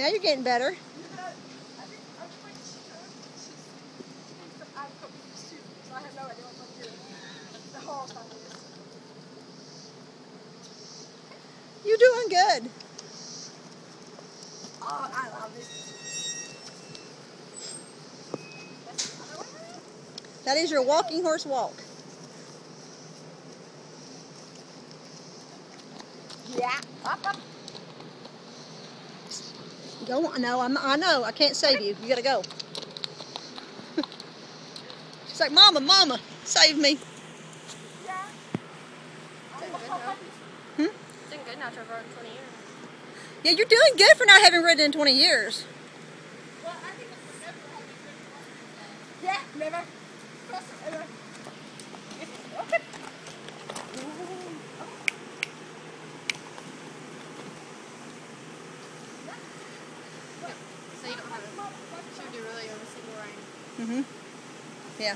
Now you're getting better. You're doing good. Oh, I love it. That is your walking horse walk. Yeah. Up, up. Go on. No, I know. I can't save you. You gotta go. She's like, Mama, Mama, save me. Yeah. Hmm? Doing good now to have run in 20 years. Yeah, you're doing good for not having ridden in 20 years. Well, I think it's never having ridden. Yeah, never. Never. So you don't have it. Should do really on a single rein. Mm-hmm. Yeah.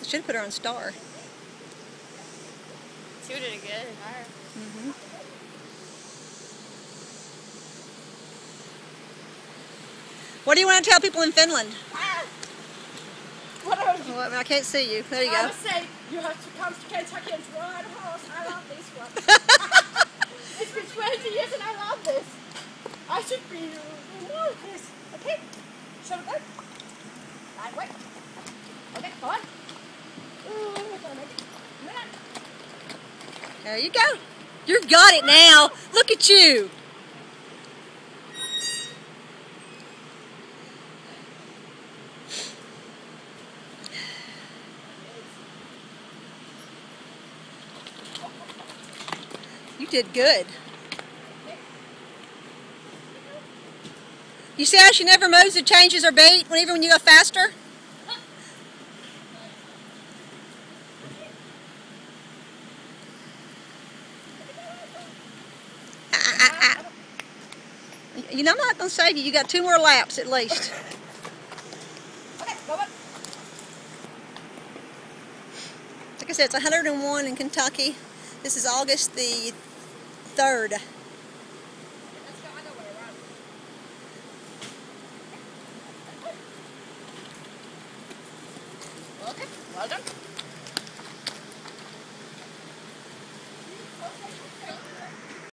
I should have put her on star. She would have did it good. Mm-hmm. What do you want to tell people in Finland? What are you? Well, I can't see you. There you go. I would say you have to come to Kentucky and ride a horse. I love this one. It's been 20 years and I love this. I should be more of this. Okay. Shall we go? Right way. Okay, come on. There you go. You've got it now. Look at you. You did good. You see how she never moves and changes her bait even when you go faster? You know, I'm not going to save you. You got two more laps at least. Okay, go on. Like I said, it's 101 in Kentucky. This is August the 3rd.